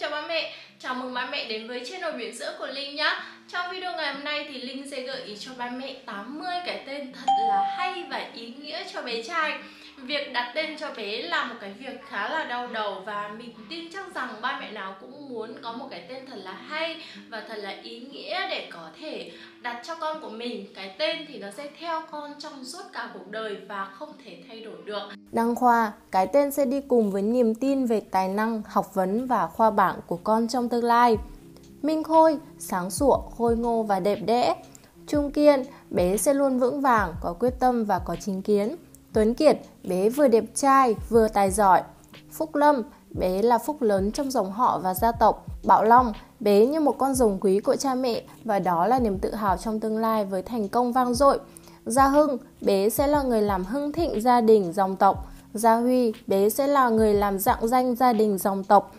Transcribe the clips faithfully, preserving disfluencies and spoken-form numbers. chào ba mẹ, chào mừng ba mẹ đến với channel Bỉm Sữa của Linh nhá. Trong video ngày hôm nay thì Linh sẽ gợi ý cho ba mẹ tám mươi cái tên thật là hay và ý nghĩa cho bé trai. Việc đặt tên cho bé là một cái việc khá là đau đầu và mình tin chắc rằng ba mẹ nào cũng muốn có một cái tên thật là hay và thật là ý nghĩa để có thể đặt cho con của mình. Cái tên thì nó sẽ theo con trong suốt cả cuộc đời và không thể thay đổi được. Đăng khoa, cái tên sẽ đi cùng với niềm tin về tài năng, học vấn và khoa bảng của con trong tương lai. Minh Khôi, sáng sủa, khôi ngô và đẹp đẽ. Trung Kiên, bé sẽ luôn vững vàng, có quyết tâm và có chính kiến. Tuấn Kiệt, bé vừa đẹp trai, vừa tài giỏi. Phúc Lâm, bé là phúc lớn trong dòng họ và gia tộc. Bảo Long, bé như một con rồng quý của cha mẹ và đó là niềm tự hào trong tương lai với thành công vang dội. Gia Hưng, bé sẽ là người làm hưng thịnh gia đình, dòng tộc. Gia Huy, bé sẽ là người làm rạng danh gia đình, dòng tộc.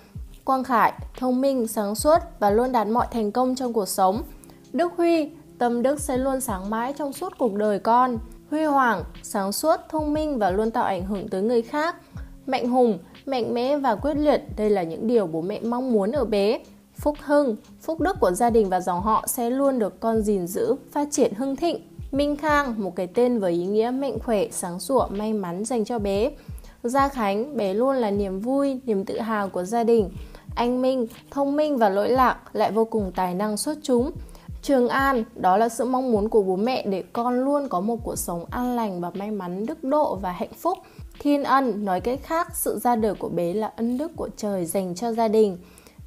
Quang Khải, thông minh, sáng suốt và luôn đạt mọi thành công trong cuộc sống. Đức Huy, tâm đức sẽ luôn sáng mãi trong suốt cuộc đời con. Huy Hoàng, sáng suốt, thông minh và luôn tạo ảnh hưởng tới người khác. Mạnh Hùng, mạnh mẽ và quyết liệt, đây là những điều bố mẹ mong muốn ở bé. Phúc Hưng, phúc đức của gia đình và dòng họ sẽ luôn được con gìn giữ, phát triển hưng thịnh. Minh Khang, một cái tên với ý nghĩa mạnh khỏe, sáng sủa, may mắn dành cho bé. Gia Khánh, bé luôn là niềm vui, niềm tự hào của gia đình. Anh Minh, thông minh và lỗi lạc, lại vô cùng tài năng xuất chúng. Trường An, đó là sự mong muốn của bố mẹ để con luôn có một cuộc sống an lành và may mắn, đức độ và hạnh phúc. Thiên Ân, nói cách khác, sự ra đời của bé là ân đức của trời dành cho gia đình.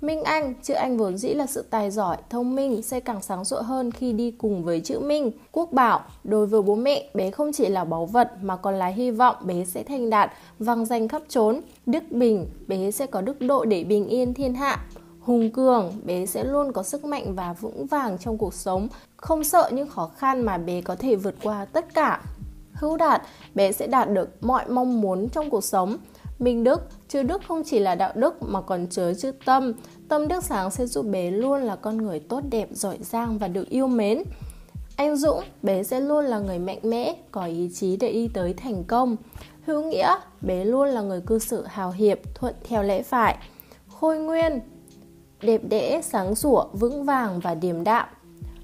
Minh Anh, chữ Anh vốn dĩ là sự tài giỏi, thông minh, sẽ càng sáng sủa hơn khi đi cùng với chữ Minh. Quốc Bảo, đối với bố mẹ, bé không chỉ là báu vật mà còn là hy vọng bé sẽ thành đạt, vang danh khắp chốn. Đức Bình, bé sẽ có đức độ để bình yên thiên hạ. Hùng Cường, bé sẽ luôn có sức mạnh và vững vàng trong cuộc sống, không sợ những khó khăn mà bé có thể vượt qua tất cả. Hữu Đạt, bé sẽ đạt được mọi mong muốn trong cuộc sống. Minh Đức, chữ Đức không chỉ là đạo đức mà còn chứa chữ tâm. Tâm đức sáng sẽ giúp bé luôn là con người tốt đẹp, giỏi giang và được yêu mến. Anh Dũng, bé sẽ luôn là người mạnh mẽ, có ý chí để đi tới thành công. Hữu Nghĩa, bé luôn là người cư xử hào hiệp, thuận theo lẽ phải. Khôi Nguyên, đẹp đẽ, sáng sủa, vững vàng và điềm đạm.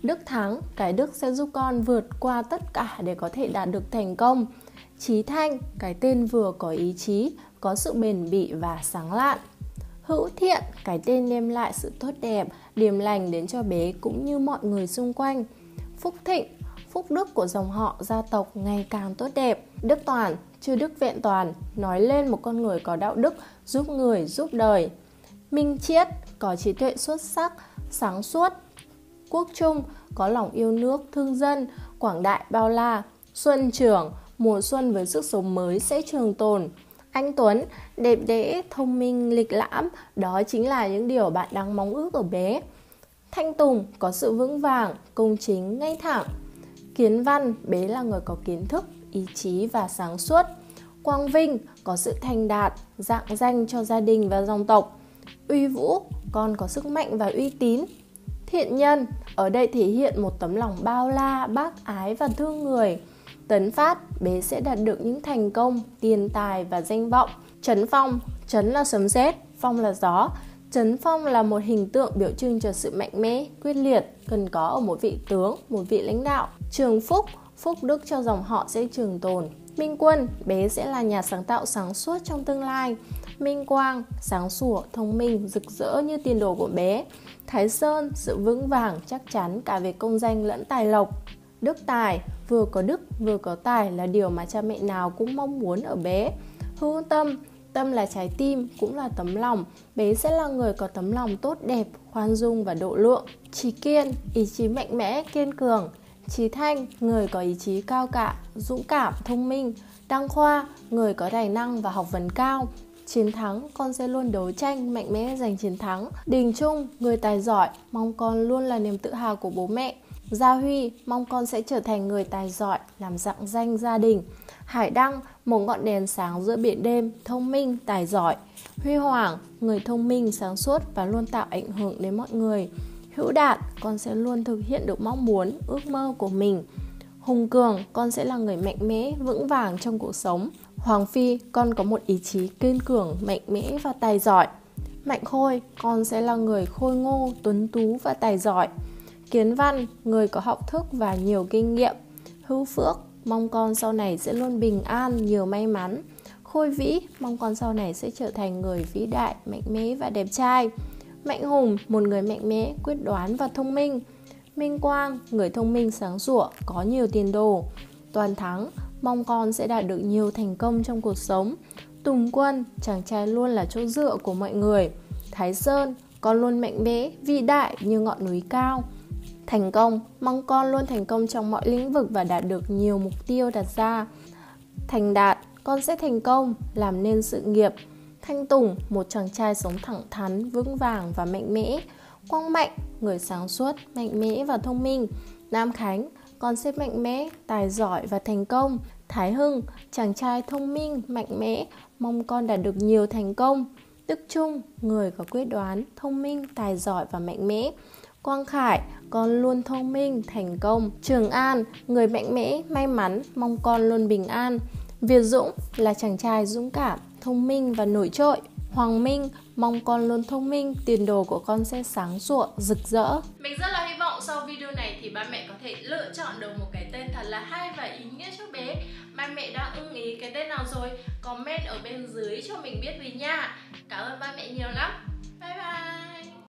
Đức Thắng, cái đức sẽ giúp con vượt qua tất cả để có thể đạt được thành công. Chí Thanh, cái tên vừa có ý chí, có sự bền bỉ và sáng lạn. Hữu Thiện, cái tên đem lại sự tốt đẹp, điềm lành đến cho bé cũng như mọi người xung quanh. Phúc Thịnh, phúc đức của dòng họ, gia tộc ngày càng tốt đẹp. Đức Toàn, chữ Đức vẹn toàn, nói lên một con người có đạo đức, giúp người, giúp đời. Minh Triết, có trí tuệ xuất sắc, sáng suốt. Quốc Trung, có lòng yêu nước, thương dân, quảng đại bao la. Xuân Trưởng, mùa xuân với sức sống mới sẽ trường tồn. Anh Tuấn, đẹp đẽ, thông minh, lịch lãm, đó chính là những điều bạn đang mong ước ở bé. Thanh Tùng, có sự vững vàng, công chính, ngay thẳng. Kiến Văn, bé là người có kiến thức, ý chí và sáng suốt. Quang Vinh, có sự thành đạt, rạng danh cho gia đình và dòng tộc. Uy Vũ, con có sức mạnh và uy tín. Thiện Nhân, ở đây thể hiện một tấm lòng bao la, bác ái và thương người. Tấn Phát, bé sẽ đạt được những thành công, tiền tài và danh vọng. Trấn Phong, trấn là sấm sét, phong là gió. Trấn Phong là một hình tượng biểu trưng cho sự mạnh mẽ, quyết liệt, cần có ở một vị tướng, một vị lãnh đạo. Trường Phúc, phúc đức cho dòng họ sẽ trường tồn. Minh Quân, bé sẽ là nhà sáng tạo sáng suốt trong tương lai. Minh Quang, sáng sủa, thông minh, rực rỡ như tiền đồ của bé. Thái Sơn, sự vững vàng, chắc chắn cả về công danh lẫn tài lộc. Đức Tài, vừa có đức, vừa có tài là điều mà cha mẹ nào cũng mong muốn ở bé. Hữu Tâm, tâm là trái tim, cũng là tấm lòng. Bé sẽ là người có tấm lòng tốt đẹp, khoan dung và độ lượng. Chí Kiên, ý chí mạnh mẽ, kiên cường. Chí Thanh, người có ý chí cao cả, dũng cảm, thông minh. Đăng Khoa, người có tài năng và học vấn cao. Chiến Thắng, con sẽ luôn đấu tranh, mạnh mẽ giành chiến thắng. Đình Trung, người tài giỏi, mong con luôn là niềm tự hào của bố mẹ. Gia Huy, mong con sẽ trở thành người tài giỏi, làm rạng danh gia đình. Hải Đăng, một ngọn đèn sáng giữa biển đêm, thông minh, tài giỏi. Huy Hoàng, người thông minh, sáng suốt và luôn tạo ảnh hưởng đến mọi người. Hữu Đạt, con sẽ luôn thực hiện được mong muốn, ước mơ của mình. Hùng Cường, con sẽ là người mạnh mẽ, vững vàng trong cuộc sống. Hoàng Phi, con có một ý chí kiên cường, mạnh mẽ và tài giỏi. Mạnh Khôi, con sẽ là người khôi ngô, tuấn tú và tài giỏi. Kiến Văn, người có học thức và nhiều kinh nghiệm. Hữu Phước, mong con sau này sẽ luôn bình an, nhiều may mắn. Khôi Vĩ, mong con sau này sẽ trở thành người vĩ đại, mạnh mẽ và đẹp trai. Mạnh Hùng, một người mạnh mẽ, quyết đoán và thông minh. Minh Quang, người thông minh, sáng sủa, có nhiều tiền đồ. Toàn Thắng, mong con sẽ đạt được nhiều thành công trong cuộc sống. Tùng Quân, chàng trai luôn là chỗ dựa của mọi người. Thái Sơn, con luôn mạnh mẽ, vĩ đại như ngọn núi cao. Thành Công, mong con luôn thành công trong mọi lĩnh vực và đạt được nhiều mục tiêu đặt ra. Thành Đạt, con sẽ thành công, làm nên sự nghiệp. Thanh Tùng, một chàng trai sống thẳng thắn, vững vàng và mạnh mẽ. Quang Mạnh, người sáng suốt, mạnh mẽ và thông minh. Nam Khánh, con sẽ mạnh mẽ, tài giỏi và thành công. Thái Hưng, chàng trai thông minh, mạnh mẽ, mong con đạt được nhiều thành công. Đức Trung, người có quyết đoán, thông minh, tài giỏi và mạnh mẽ. Quang Khải, con luôn thông minh, thành công. Trường An, người mạnh mẽ, may mắn, mong con luôn bình an. Việt Dũng là chàng trai dũng cảm, thông minh và nổi trội. Hoàng Minh, mong con luôn thông minh, tiền đồ của con sẽ sáng sủa, rực rỡ. Mình rất là hy vọng sau video này thì ba mẹ có thể lựa chọn được một cái tên thật là hay và ý nghĩa cho bé. Ba mẹ đã ưng ý cái tên nào rồi? Comment ở bên dưới cho mình biết vì nha. Cảm ơn ba mẹ nhiều lắm. Bye bye.